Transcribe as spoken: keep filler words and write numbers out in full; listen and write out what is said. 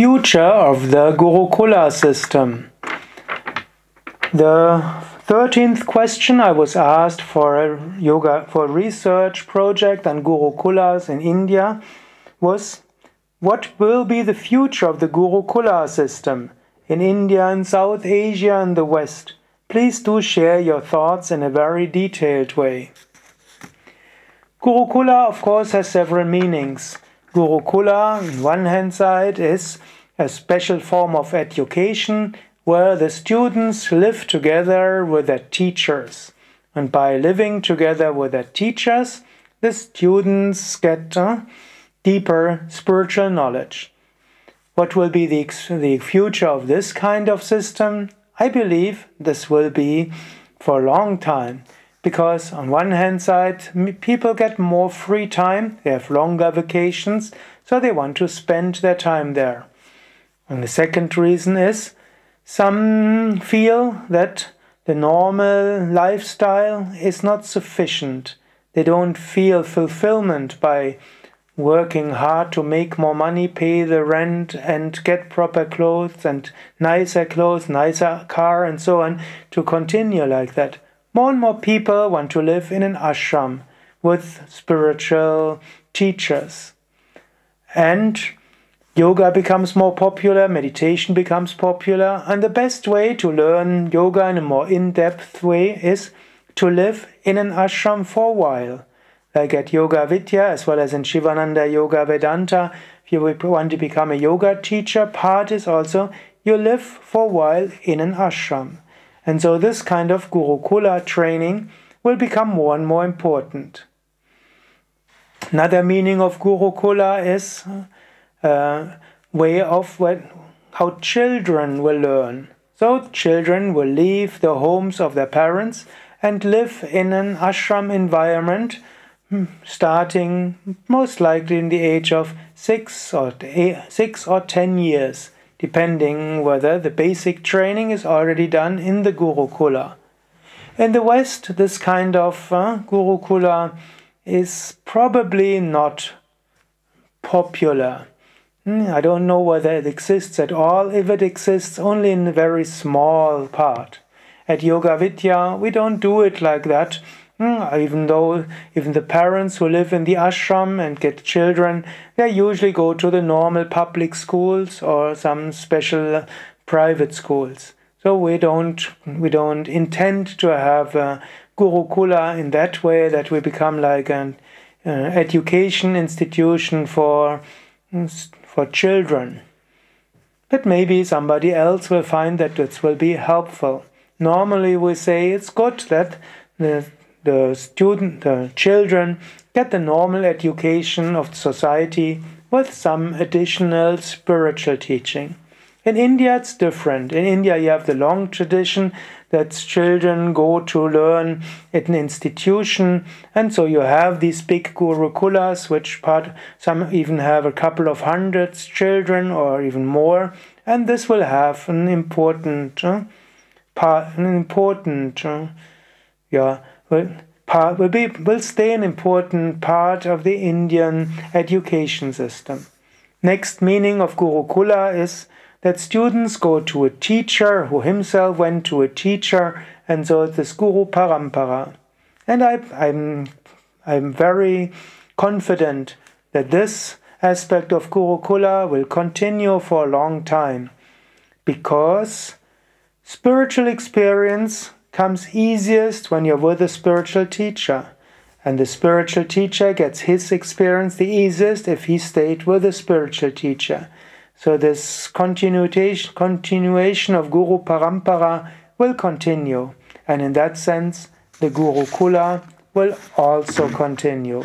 future of the Gurukula system. The thirteenth question I was asked for a yoga for a research project on Gurukulas in India was, what will be the future of the Gurukula system in India and South Asia and the West? Please do share your thoughts in a very detailed way. Gurukula, of course, has several meanings. Gurukula, on one hand side, is a special form of education where the students live together with their teachers. And by living together with their teachers, the students get uh, deeper spiritual knowledge. What will be the, the future of this kind of system? I believe this will be for a long time. Because on one hand side, people get more free time, they have longer vacations, so they want to spend their time there. And the second reason is, some feel that the normal lifestyle is not sufficient. They don't feel fulfillment by working hard to make more money, pay the rent, and get proper clothes, and nicer clothes, nicer car, and so on, to continue like that. More and more people want to live in an ashram with spiritual teachers. And yoga becomes more popular, meditation becomes popular, and the best way to learn yoga in a more in-depth way is to live in an ashram for a while. Like at Yoga Vidya, as well as in Shivananda Yoga Vedanta, if you want to become a yoga teacher, part is also you live for a while in an ashram. And so this kind of Gurukula training will become more and more important. Another meaning of Gurukula is a way of how children will learn. So children will leave the homes of their parents and live in an ashram environment, starting most likely in the age of six or six or ten years. Depending whether the basic training is already done in the Gurukula. In the West, this kind of uh, Gurukula is probably not popular. I don't know whether it exists at all. If it exists, only in a very small part. At Yoga Vidya, we don't do it like that. Even though even the parents who live in the ashram and get children, they usually go to the normal public schools or some special private schools. So we don't we don't intend to have a Gurukula in that way that we become like an uh, education institution for for children. But maybe somebody else will find that this will be helpful. Normally we say it's good that the The student, the children get the normal education of society with some additional spiritual teaching. In India, it's different. In India, you have the long tradition that children go to learn at an institution, and so you have these big Gurukulas, which part some even have a couple of hundreds children or even more, and this will have an important, uh, part, an important, uh, yeah. Will, will, be, will stay an important part of the Indian education system. Next meaning of Gurukula is that students go to a teacher who himself went to a teacher, and so it's this Guru Parampara. And I, I'm, I'm very confident that this aspect of Gurukula will continue for a long time, because spiritual experience comes easiest when you're with a spiritual teacher. And the spiritual teacher gets his experience the easiest if he stayed with a spiritual teacher. So this continuation of Guru Parampara will continue. And in that sense, the Gurukula will also continue.